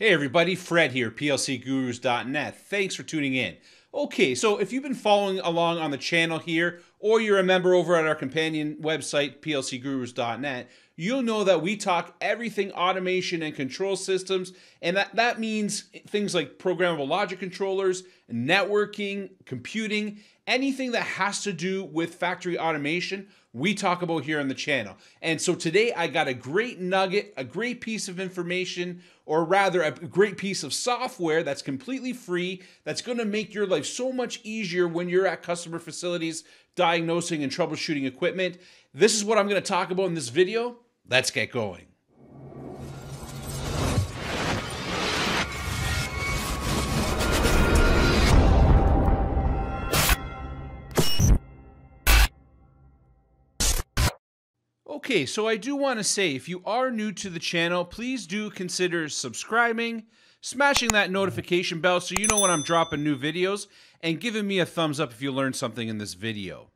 Hey everybody, Fred here, plcgurus.net. Thanks for tuning in. Okay, so if you've been following along on the channel here, or you're a member over at our companion website, plcgurus.net, you'll know that we talk everything automation and control systems, and that means things like programmable logic controllers, networking, computing, anything that has to do with factory automation, we talk about here on the channel. And so today I got a great nugget, a great piece of information, or rather a great piece of software that's completely free, that's gonna make your life so much easier when you're at customer facilities, diagnosing and troubleshooting equipment. This is what I'm gonna talk about in this video. Let's get going. Okay, so I do want to say, if you are new to the channel, please do consider subscribing, smashing that notification bell so you know when I'm dropping new videos, and giving me a thumbs up if you learned something in this video.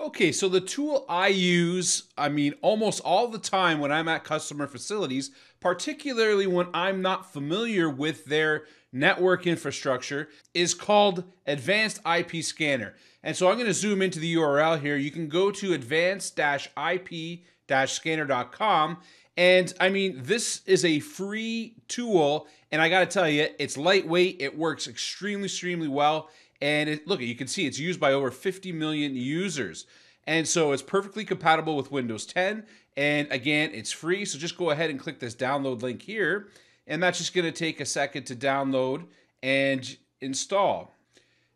Okay, so the tool I use, I mean, almost all the time when I'm at customer facilities, particularly when I'm not familiar with their network infrastructure, is called Advanced IP Scanner. And so I'm going to zoom into the URL here. You can go to advanced-ip-scanner.com. And I mean, this is a free tool. And I got to tell you, it's lightweight. It works extremely, extremely well. And look, you can see it's used by over 50 million users. And so it's perfectly compatible with Windows 10. And again, it's free. So just go ahead and click this download link here. And that's just going to take a second to download and install.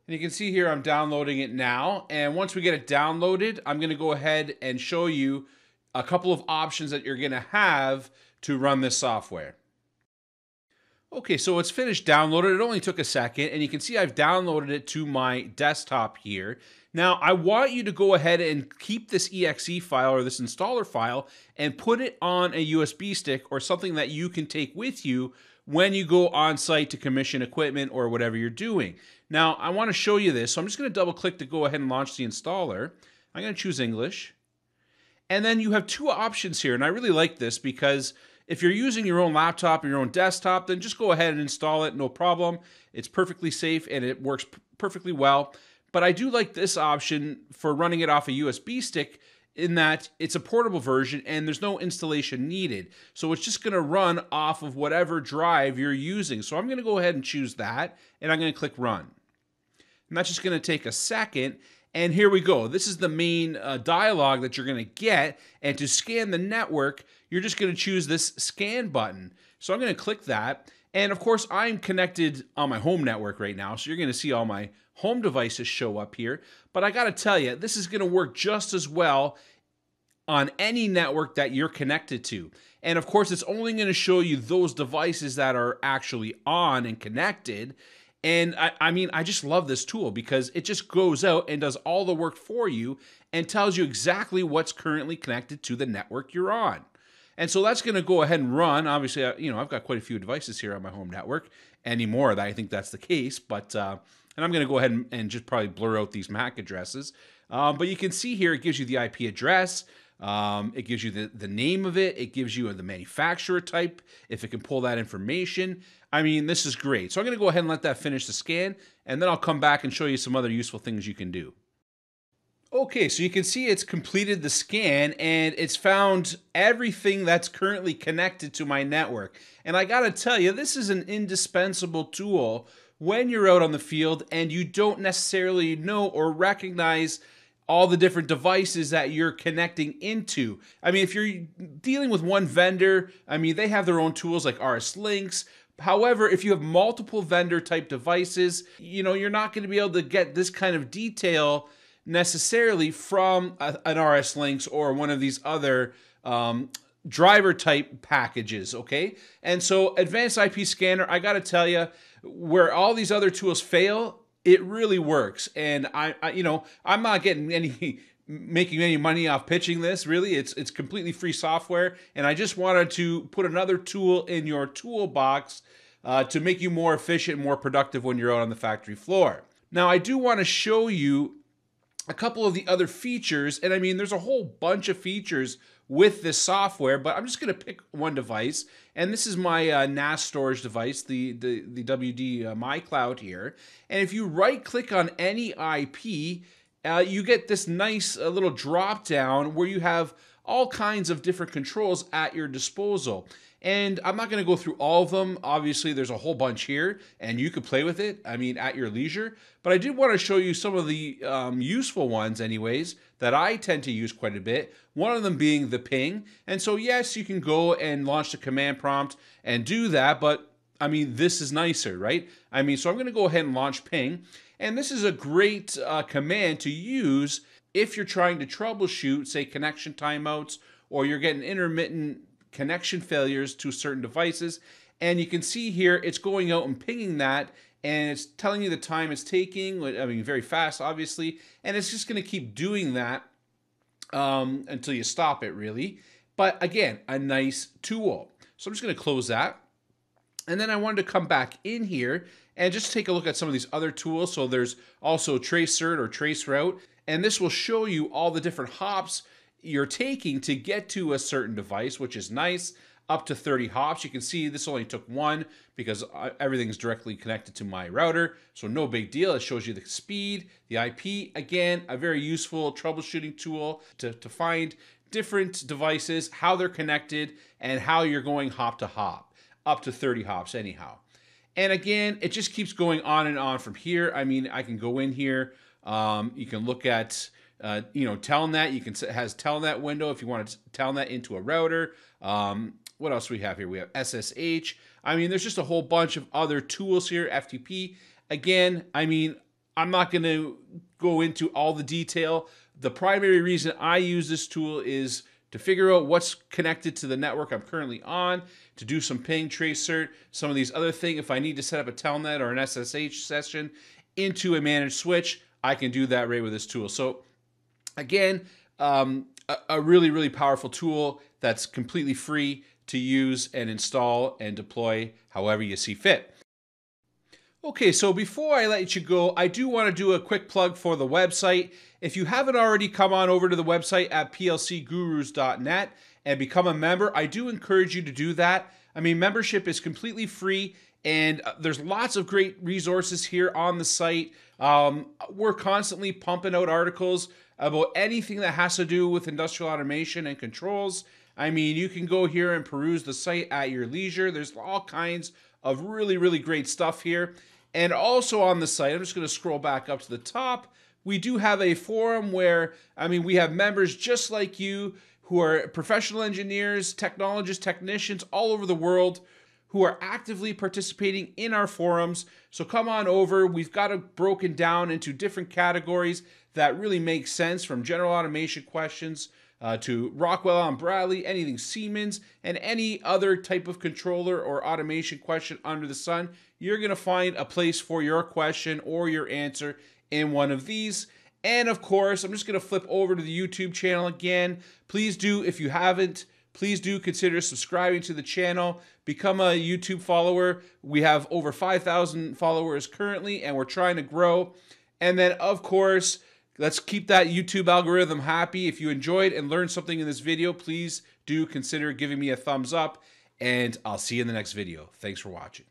And you can see here I'm downloading it now. And once we get it downloaded, I'm going to go ahead and show you a couple of options that you're going to have to run this software. Okay, so it's finished downloaded. It only took a second. And you can see I've downloaded it to my desktop here. Now, I want you to go ahead and keep this exe file or this installer file and put it on a USB stick or something that you can take with you when you go on site to commission equipment or whatever you're doing. Now, I want to show you this, so I'm just going to double click to go ahead and launch the installer. I'm going to choose English. And then you have two options here, and I really like this because if you're using your own laptop or your own desktop, then just go ahead and install it, no problem. It's perfectly safe and it works perfectly well. But I do like this option for running it off a USB stick in that it's a portable version and there's no installation needed. So it's just gonna run off of whatever drive you're using. So I'm gonna go ahead and choose that and I'm gonna click run. And that's just gonna take a second. And here we go. This is the main dialog that you're gonna get. And to scan the network, you're just gonna choose this scan button. So I'm gonna click that. And of course, I'm connected on my home network right now. So you're gonna see all my home devices show up here, but I gotta tell you, this is gonna work just as well on any network that you're connected to. And of course, it's only gonna show you those devices that are actually on and connected. And I just love this tool because it just goes out and does all the work for you and tells you exactly what's currently connected to the network you're on. And so that's gonna go ahead and run. Obviously, you know, I've got quite a few devices here on my home network anymore that I think that's the case, but and I'm gonna go ahead and just probably blur out these MAC addresses. But you can see here, it gives you the IP address, it gives you the name of it, it gives you the manufacturer type, if it can pull that information. I mean, this is great. So I'm gonna go ahead and let that finish the scan, and then I'll come back and show you some other useful things you can do. Okay, so you can see it's completed the scan and it's found everything that's currently connected to my network. And I gotta tell you, this is an indispensable tool when you're out on the field and you don't necessarily know or recognize all the different devices that you're connecting into. I mean, if you're dealing with one vendor, I mean, they have their own tools like RSLinx. However, if you have multiple vendor type devices, you know, you're not gonna be able to get this kind of detail necessarily from an RSLinx or one of these other driver type packages, okay? And so Advanced IP Scanner, I gotta tell you, where all these other tools fail, it really works. And you know, I'm not getting making any money off pitching this, really. It's completely free software. And I just wanted to put another tool in your toolbox to make you more efficient, more productive when you're out on the factory floor. Now, I do wanna show you a couple of the other features, and I mean, there's a whole bunch of features with this software, but I'm just going to pick one device, and this is my NAS storage device, the WD My Cloud here. And if you right-click on any IP, you get this nice little drop-down where you have all kinds of different controls at your disposal. And I'm not going to go through all of them. Obviously, there's a whole bunch here, and you could play with it, I mean, at your leisure. But I did want to show you some of the useful ones anyways that I tend to use quite a bit, one of them being the ping. And so, yes, you can go and launch the command prompt and do that, but, I mean, this is nicer, right? I mean, so I'm going to go ahead and launch ping. And this is a great command to use if you're trying to troubleshoot, say, connection timeouts, or you're getting intermittent connection failures to certain devices. And you can see here, it's going out and pinging that, and it's telling you the time it's taking, I mean, very fast, obviously, and it's just gonna keep doing that until you stop it, really. But again, a nice tool. So I'm just gonna close that. And then I wanted to come back in here and just take a look at some of these other tools. So there's also TraceCert or TraceRoute, and this will show you all the different hops you're taking to get to a certain device, which is nice, up to 30 hops. You can see this only took one because everything's directly connected to my router, so no big deal. It shows you the speed, the IP. Again, a very useful troubleshooting tool to find different devices, how they're connected, and how you're going hop to hop, up to 30 hops anyhow. And again, it just keeps going on and on from here. I mean, I can go in here, you can look at telnet. You can has telnet window if you want to telnet into a router. What else do we have here? We have SSH. I mean, there's just a whole bunch of other tools here. FTP. Again, I mean, I'm not going to go into all the detail. The primary reason I use this tool is to figure out what's connected to the network I'm currently on, to do some ping, TraceCert, some of these other things. If I need to set up a telnet or an SSH session into a managed switch, I can do that right with this tool. So again, a really, really powerful tool that's completely free to use and install and deploy however you see fit. Okay, so before I let you go, I do want to do a quick plug for the website. If you haven't already, come on over to the website at plcgurus.net and become a member. I do encourage you to do that. I mean, membership is completely free, and there's lots of great resources here on the site. We're constantly pumping out articles about anything that has to do with industrial automation and controls. I mean, you can go here and peruse the site at your leisure. There's all kinds of really, really great stuff here. And also on the site, I'm just going to scroll back up to the top. We do have a forum where, I mean, we have members just like you who are professional engineers, technologists, technicians all over the world who are actively participating in our forums. So come on over. We've got it broken down into different categories that really makes sense, from general automation questions to Rockwell and Bradley, anything Siemens, and any other type of controller or automation question under the sun. You're going to find a place for your question or your answer in one of these. And of course, I'm just going to flip over to the YouTube channel again. Please do, if you haven't, please do consider subscribing to the channel. Become a YouTube follower. We have over 5,000 followers currently, and we're trying to grow. And then, of course, let's keep that YouTube algorithm happy. If you enjoyed and learned something in this video, please do consider giving me a thumbs up, and I'll see you in the next video. Thanks for watching.